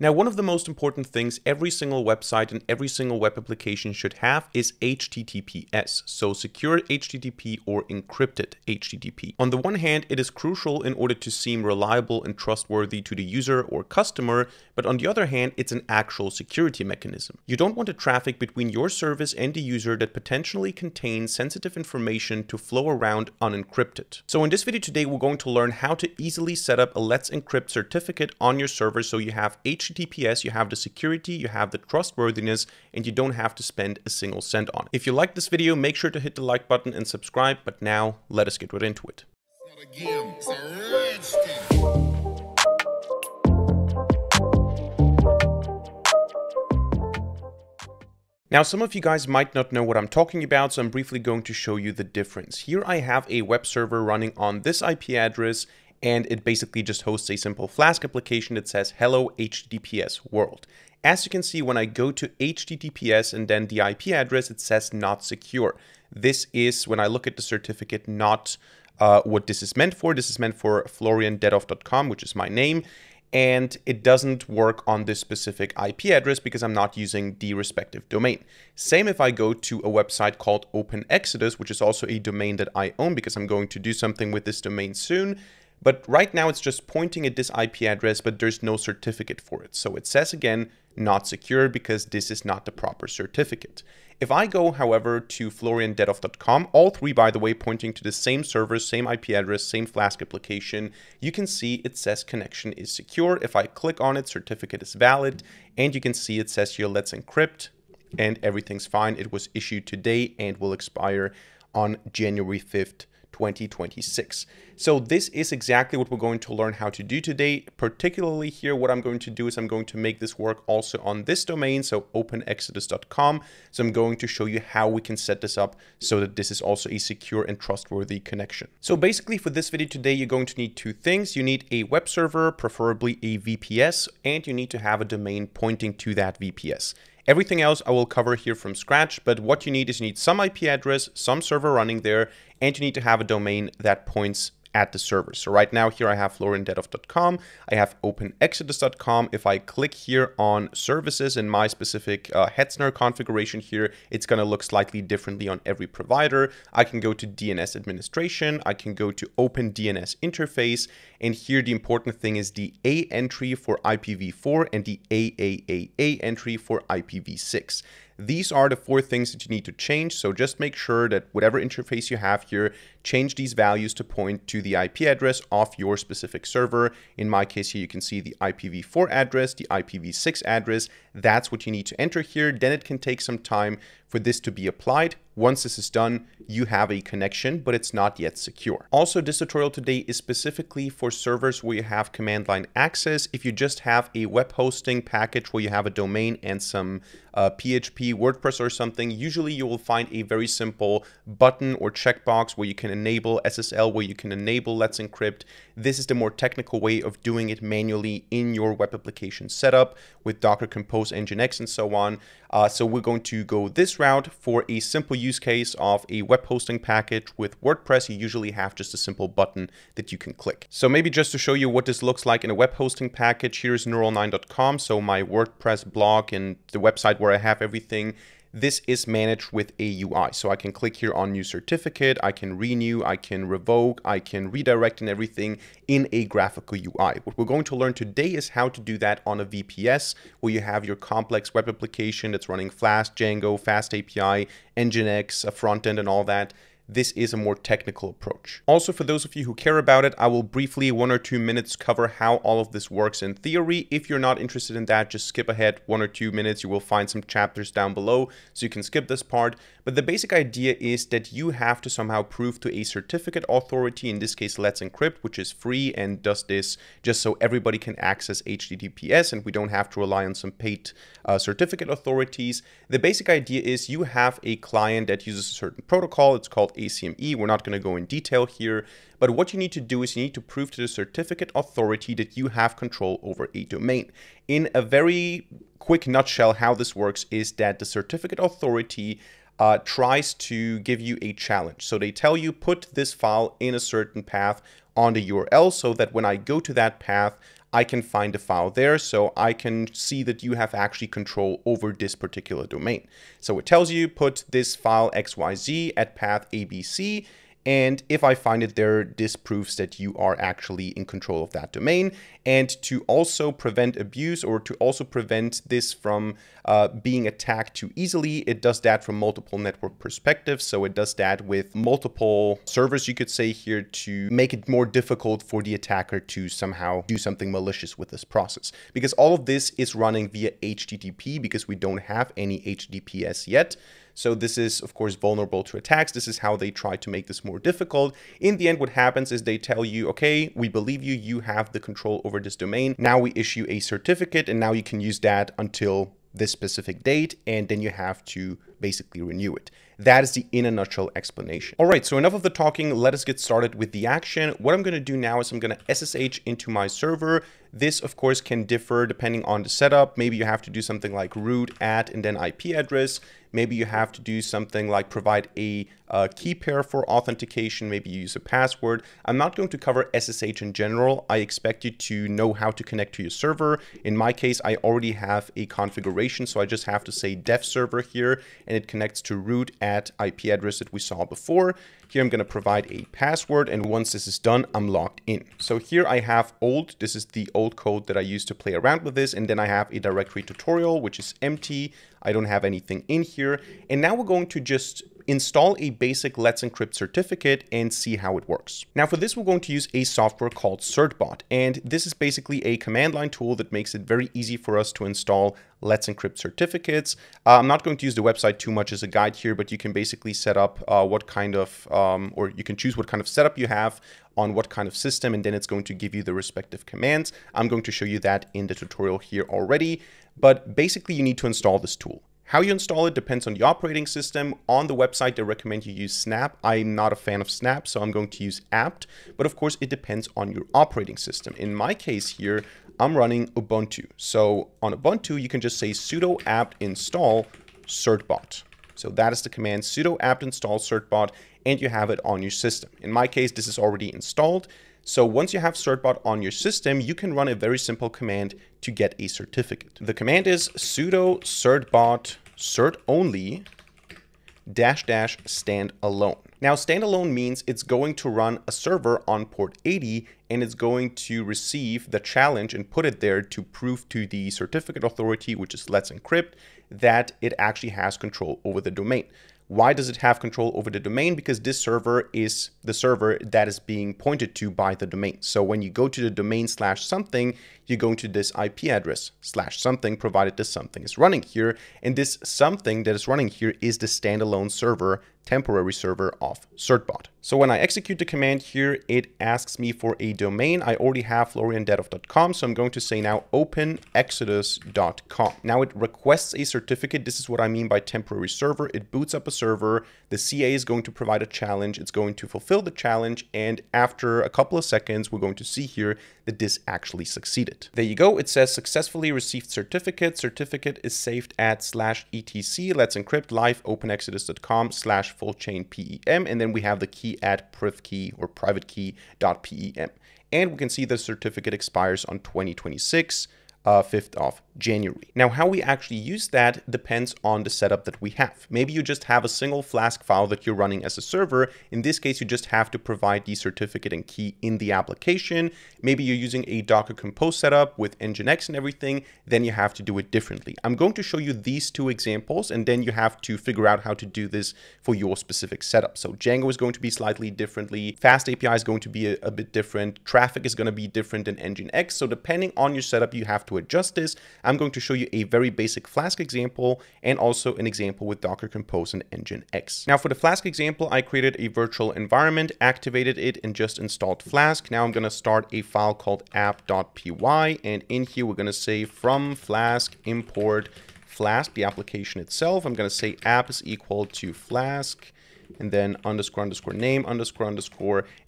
Now, one of the most important things every single website and every single web application should have is HTTPS, so secure HTTP or encrypted HTTP. On the one hand, it is crucial in order to seem reliable and trustworthy to the user or customer, but on the other hand, it's an actual security mechanism. You don't want a traffic between your service and the user that potentially contains sensitive information to flow around unencrypted. So in this video today, we're going to learn how to easily set up a Let's Encrypt certificate on your server so you have HTTPS, you have the security, you have the trustworthiness, and you don't have to spend a single cent on it. If you like this video, make sure to hit the like button and subscribe, but now let us get right into it. Now, some of you guys might not know what I'm talking about, so I'm briefly going to show you the difference. Here I have a web server running on this IP address, and it basically just hosts a simple Flask application that says, hello, HTTPS world. As you can see, when I go to HTTPS and then the IP address, it says not secure. This is, when I look at the certificate, not what this is meant for. This is meant for FlorianDedov.com, which is my name. And it doesn't work on this specific IP address because I'm not using the respective domain. Same if I go to a website called Open Exodus, which is also a domain that I own because I'm going to do something with this domain soon. But right now it's just pointing at this IP address, but there's no certificate for it. So it says again, not secure, because this is not the proper certificate. If I go, however, to florian.deadoff.com, all three, by the way, pointing to the same server, same IP address, same Flask application, you can see it says connection is secure. If I click on it, certificate is valid. And you can see it says here, let's encrypt, and everything's fine. It was issued today and will expire on January 5th. 2026. So this is exactly what we're going to learn how to do today. Particularly here, what I'm going to do is I'm going to make this work also on this domain, so openexodus.com. So I'm going to show you how we can set this up so that this is also a secure and trustworthy connection. So basically for this video today, you're going to need two things. You need a web server, preferably a VPS, and you need to have a domain pointing to that VPS. Everything else I will cover here from scratch, but what you need is you need some IP address, some server running there, and you need to have a domain that points at the server. So right now here I have floriandeadoff.com, I have openexodus.com. If I click here on services in my specific Hetzner configuration here, it's going to look slightly differently on every provider. I can go to DNS administration, I can go to open DNS interface, and here the important thing is the A entry for IPv4 and the AAAA entry for IPv6. These are the four things that you need to change, so just make sure that whatever interface you have here, change these values to point to the IP address of your specific server. In my case here, you can see the IPv4 address, the IPv6 address. That's what you need to enter here. Then it can take some time for this to be applied. Once this is done, you have a connection, but it's not yet secure. Also, this tutorial today is specifically for servers where you have command line access. If you just have a web hosting package where you have a domain and some PHP, WordPress or something, usually you will find a very simple button or checkbox where you can enable SSL, where you can enable Let's Encrypt. This is the more technical way of doing it manually in your web application setup with Docker Compose, Nginx, and so on. So we're going to go this route for a simple use case of a web hosting package with WordPress. You usually have just a simple button that you can click. So maybe just to show you what this looks like in a web hosting package, here's neural9.com, so my WordPress blog and the website where I have everything. This is managed with a UI. So I can click here on new certificate, I can renew, I can revoke, I can redirect and everything in a graphical UI. What we're going to learn today is how to do that on a VPS where you have your complex web application that's running Flask, Django, FastAPI, Nginx, a front end and all that. This is a more technical approach. Also, for those of you who care about it, I will briefly 1 or 2 minutes cover how all of this works in theory. If you're not interested in that, just skip ahead 1 or 2 minutes. You will find some chapters down below, so you can skip this part. But the basic idea is that you have to somehow prove to a certificate authority, in this case, Let's Encrypt, which is free and does this just so everybody can access HTTPS and we don't have to rely on some paid certificate authorities. The basic idea is you have a client that uses a certain protocol. It's called ACME. We're not going to go in detail here, but what you need to do is you need to prove to the certificate authority that you have control over a domain. In a very quick nutshell, how this works is that the certificate authority tries to give you a challenge. So they tell you, put this file in a certain path on the URL so that when I go to that path, I can find a file there, so I can see that you have actually control over this particular domain. So it tells you put this file XYZ at path ABC, and if I find it there, this proves that you are actually in control of that domain. And to also prevent abuse, or to also prevent this from being attacked too easily, it does that from multiple network perspectives. So it does that with multiple servers, you could say here, to make it more difficult for the attacker to somehow do something malicious with this process. Because all of this is running via HTTP, because we don't have any HTTPS yet. So this is, of course, vulnerable to attacks. This is how they try to make this more difficult. In the end, what happens is they tell you, okay, we believe you, you have the control over this domain. Now we issue a certificate, and now you can use that until this specific date, and then you have to basically renew it. That is the in a nutshell explanation. All right, so enough of the talking. Let us get started with the action. What I'm going to do now is I'm going to SSH into my server. This, of course, can differ depending on the setup. Maybe you have to do something like root at and then IP address. Maybe you have to do something like provide a key pair for authentication. Maybe you use a password. I'm not going to cover SSH in general. I expect you to know how to connect to your server. In my case, I already have a configuration, so I just have to say def server here, and it connects to root at IP address that we saw before. Here I'm going to provide a password, and once this is done, I'm logged in. So here I have old. This is the old code that I used to play around with this, and then I have a directory tutorial, which is empty. I don't have anything in here. And now we're going to just install a basic Let's Encrypt certificate and see how it works. Now for this, we're going to use a software called Certbot. And this is basically a command line tool that makes it very easy for us to install Let's Encrypt certificates. I'm not going to use the website too much as a guide here, but you can basically set up what kind of, or you can choose what kind of setup you have on what kind of system, and then it's going to give you the respective commands. I'm going to show you that in the tutorial here already, but basically you need to install this tool. How you install it depends on the operating system. On the website, they recommend you use Snap. I'm not a fan of Snap, so I'm going to use apt, but of course it depends on your operating system. In my case here, I'm running Ubuntu. So on Ubuntu, you can just say sudo apt install certbot. So that is the command, sudo apt install certbot, and you have it on your system. In my case, this is already installed. So once you have certbot on your system, you can run a very simple command to get a certificate. The command is sudo certbot cert only -- standalone. Now standalone means it's going to run a server on port 80, and it's going to receive the challenge and put it there to prove to the certificate authority, which is Let's Encrypt, that it actually has control over the domain. Why does it have control over the domain? Because this server is the server that is being pointed to by the domain. So when you go to the domain /something, you're going to this IP address /something, provided this something is running here. And this something that is running here is the standalone server, temporary server of Certbot. So when I execute the command here, it asks me for a domain. I already have florian.deadoff.com, so I'm going to say now openexodus.com. Now it requests a certificate. This is what I mean by temporary server. It boots up a server. The CA is going to provide a challenge. It's going to fulfill the challenge. And after a couple of seconds, we're going to see here that this actually succeeded. There you go. It says successfully received certificate. Certificate is saved at /etc. Let's encrypt live openexodus.com /full-chain-pem, and then we have the key at priv key or private key.pem, and we can see the certificate expires on 2026, 5th of January. Now, how we actually use that depends on the setup that we have. Maybe you just have a single Flask file that you're running as a server. In this case, you just have to provide the certificate and key in the application. Maybe you're using a Docker Compose setup with Nginx and everything, then you have to do it differently. I'm going to show you these two examples, and then you have to figure out how to do this for your specific setup. So Django is going to be slightly differently. FastAPI is going to be a bit different. Traffic is going to be different than Nginx. So depending on your setup, you have to adjust this. I'm going to show you a very basic Flask example and also an example with Docker Compose and Nginx. Now for the Flask example, I created a virtual environment, activated it, and just installed Flask. Now I'm going to start a file called app.py, and in here we're going to say from Flask import Flask, the application itself. I'm going to say app is equal to Flask, and then __name__,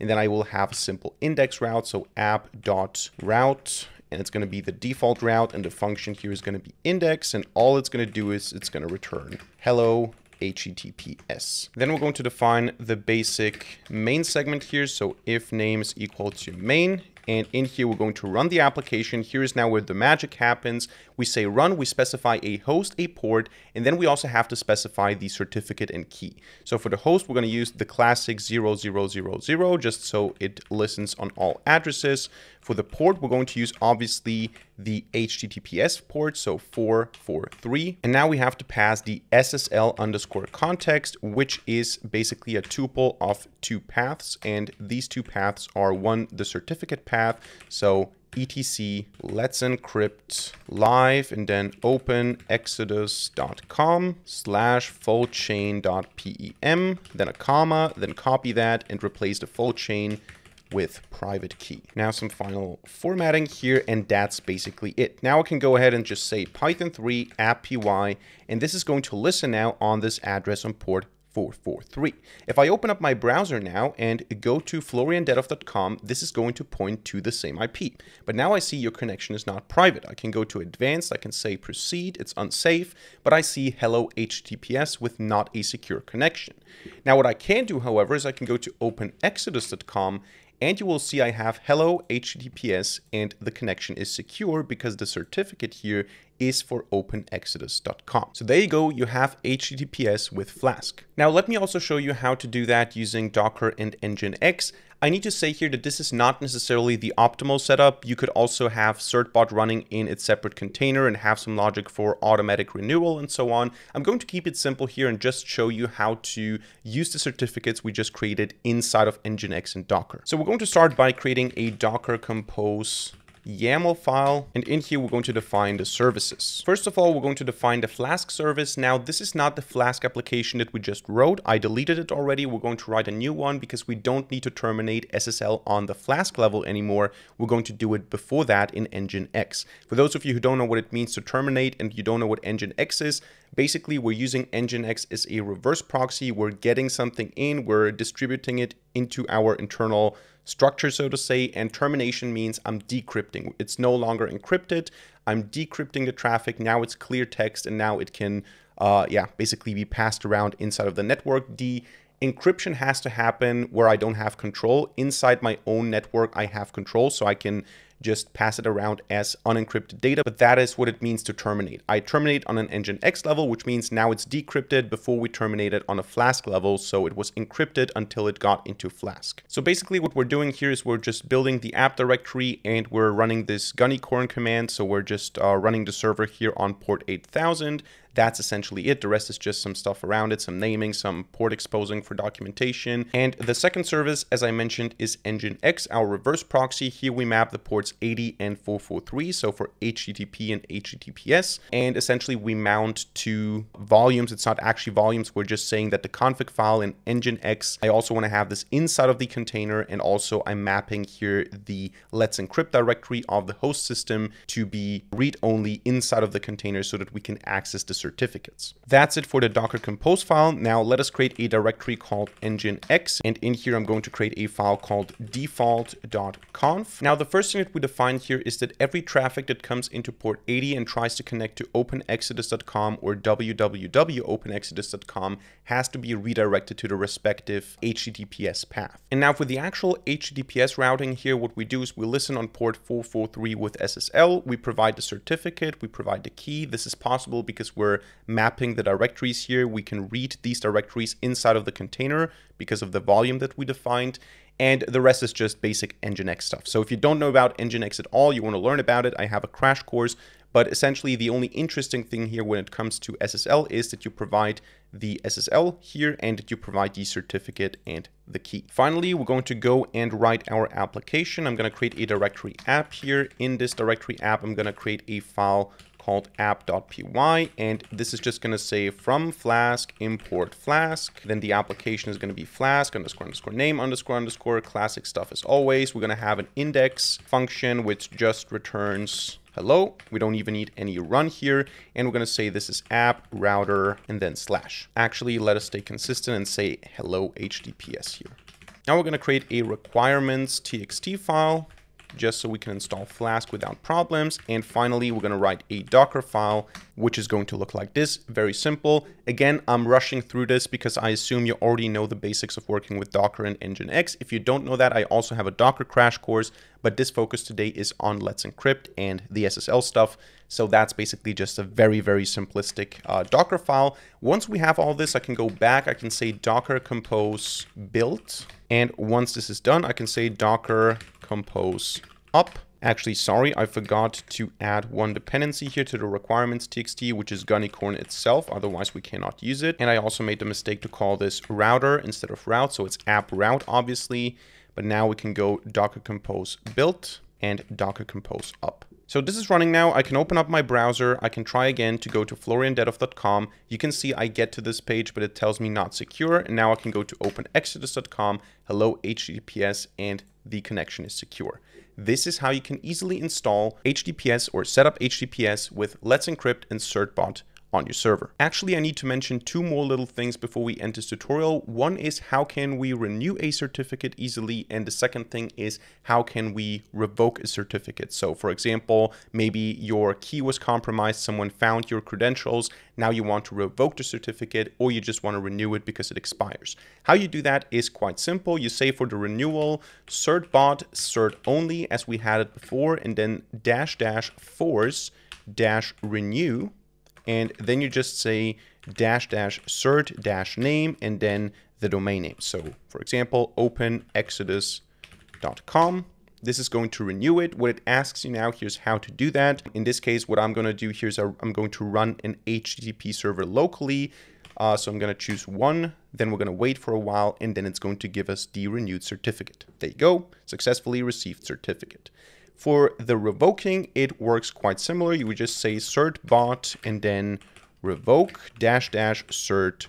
and then I will have a simple index route, so app.route. And it's going to be the default route, and the function here is going to be index, and all it's going to do is it's going to return hello HTTPS. Then we're going to define the basic main segment here. So if name is equal to main, And in here, we're going to run the application. Here is now where the magic happens. We say run, we specify a host, a port, and then we also have to specify the certificate and key. So for the host, we're going to use the classic 0000, just so it listens on all addresses. For the port, we're going to use obviously the HTTPS port, so 443. And now we have to pass the SSL underscore context, which is basically a tuple of two paths. And these two paths are one, the certificate path, so etc let's encrypt live, and then openexodus.com/fullchain.pem, then a comma, then copy that and replace the full chain with private key. Now some final formatting here, and that's basically it. Now I can go ahead and just say Python3 appy, and this is going to listen now on this address on port 443. If I open up my browser now and go to florian.deadoff.com, this is going to point to the same IP. But now I see your connection is not private. I can go to advanced, I can say proceed, it's unsafe, but I see hello HTTPS with not a secure connection. Now what I can do, however, is I can go to openexodus.com, and you will see I have hello HTTPS and the connection is secure because the certificate here is for openexodus.com. So there you go, you have HTTPS with Flask. Now let me also show you how to do that using Docker and Nginx. I need to say here that this is not necessarily the optimal setup. You could also have Certbot running in its separate container and have some logic for automatic renewal and so on. I'm going to keep it simple here and just show you how to use the certificates we just created inside of Nginx and Docker. So we're going to start by creating a Docker Compose YAML file, and in here we're going to define the services. First of all, we're going to define the Flask service. Now this is not the Flask application that we just wrote. I deleted it already. We're going to write a new one because we don't need to terminate SSL on the Flask level anymore. We're going to do it before that in Nginx. For those of you who don't know what it means to terminate and you don't know what Nginx is, basically we're using Nginx as a reverse proxy. We're getting something in, we're distributing it into our internal structure, so to say, and termination means I'm decrypting. It's no longer encrypted. I'm decrypting the traffic. Now it's clear text, and now it can, basically be passed around inside of the network. The encryption has to happen where I don't have control. Inside my own network, I have control, so I can just pass it around as unencrypted data, but that is what it means to terminate. I terminate on an Nginx level, which means now it's decrypted before we terminate it on a Flask level, so it was encrypted until it got into Flask. So basically what we're doing here is we're just building the app directory and we're running this gunicorn command, so we're just running the server here on port 8000. That's essentially it. The rest is just some stuff around it, some naming, some port exposing for documentation. And the second service, as I mentioned, is Nginx, our reverse proxy. Here we map the ports 80 and 443, so for HTTP and HTTPS. And essentially we mount two volumes. It's not actually volumes. We're just saying that the config file in Nginx, I also want to have this inside of the container. And also I'm mapping here the Let's Encrypt directory of the host system to be read-only inside of the container so that we can access the certificates. That's it for the Docker Compose file. Now let us create a directory called Nginx, and in here I'm going to create a file called default.conf. Now the first thing that we define here is that every traffic that comes into port 80 and tries to connect to openexodus.com or www.openexodus.com has to be redirected to the respective HTTPS path. And now for the actual HTTPS routing here, what we do is we listen on port 443 with SSL, we provide the certificate, we provide the key. This is possible because we're mapping the directories here. We can read these directories inside of the container because of the volume that we defined. And the rest is just basic Nginx stuff. So if you don't know about Nginx at all, you want to learn about it, I have a crash course. But essentially the only interesting thing here when it comes to SSL is that you provide the SSL here and that you provide the certificate and the key. Finally, we're going to go and write our application. I'm going to create a directory app here. In this directory app, I'm going to create a file called app.py, and this is just going to say from Flask import Flask. Then the application is going to be Flask __ name __, classic stuff as always. We're going to have an index function which just returns hello. We don't even need any run here. And we're going to say this is app router and then /. Actually, let us stay consistent and say hello HTTPS here. Now we're going to create a requirements.txt file. just so we can install Flask without problems. And finally, we're going to write a Docker file, which is going to look like this. Very simple. Again, I'm rushing through this because I assume you already know the basics of working with Docker and Nginx. If you don't know that, I also have a Docker crash course, but this focus today is on Let's Encrypt and the SSL stuff. So that's basically just a very, very simplistic Docker file. Once we have all this, I can go back. I can say Docker Compose build. And once this is done, I can say Docker Compose up. Actually, sorry, I forgot to add one dependency here to the requirements.txt, which is gunicorn itself. Otherwise, we cannot use it. And I also made the mistake to call this router instead of route. So it's app route, obviously. But now we can go Docker Compose build and Docker Compose up. So this is running now. I can open up my browser. I can try again to go to florian.deadoff.com. You can see I get to this page, but it tells me not secure. And now I can go to openexodus.com, hello HTTPS, and the connection is secure. This is how you can easily install HTTPS or set up HTTPS with Let's Encrypt and Certbot on your server. Actually, I need to mention two more little things before we end this tutorial. One is how can we renew a certificate easily, and the second thing is how can we revoke a certificate. So for example, maybe your key was compromised, someone found your credentials, now you want to revoke the certificate, or you just want to renew it because it expires. How you do that is quite simple. You say for the renewal, certbot, cert only, as we had it before, and then -- force -- renew. And then you just say -- cert -- name and then the domain name. So for example, openexodus.com. This is going to renew it. What it asks you now, here's how to do that. In this case, what I'm going to do here is I'm going to run an HTTP server locally. So I'm going to choose one, then we're going to wait for a while, and then it's going to give us the renewed certificate. There you go. Successfully received certificate. For the revoking, it works quite similar. You would just say certbot and then revoke -- cert _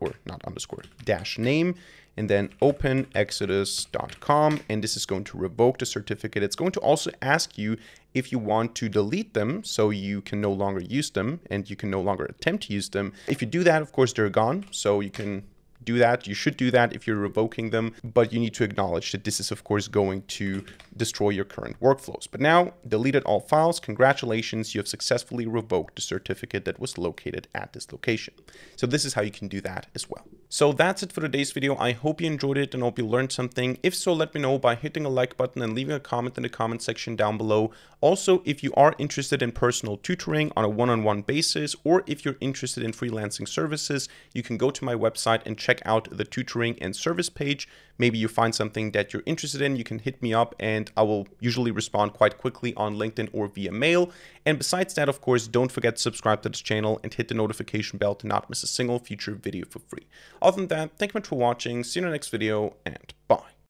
or not _ -- name and then openexodus.com, and this is going to revoke the certificate. It's going to also ask you if you want to delete them so you can no longer use them and you can no longer attempt to use them. If you do that, of course, they're gone, so you can do that. You should do that if you're revoking them, but you need to acknowledge that this is of course going to destroy your current workflows. But now deleted all files. Congratulations, you have successfully revoked the certificate that was located at this location. So this is how you can do that as well. So that's it for today's video. I hope you enjoyed it and hope you learned something. If so, let me know by hitting a like button and leaving a comment in the comment section down below. Also, if you are interested in personal tutoring on a one-on-one basis, or if you're interested in freelancing services, you can go to my website and check out the tutoring and service page. Maybe you find something that you're interested in, you can hit me up and I will usually respond quite quickly on LinkedIn or via mail. And besides that, of course, don't forget to subscribe to this channel and hit the notification bell to not miss a single future video for free. Other than that, thank you much for watching, see you in the next video, and bye.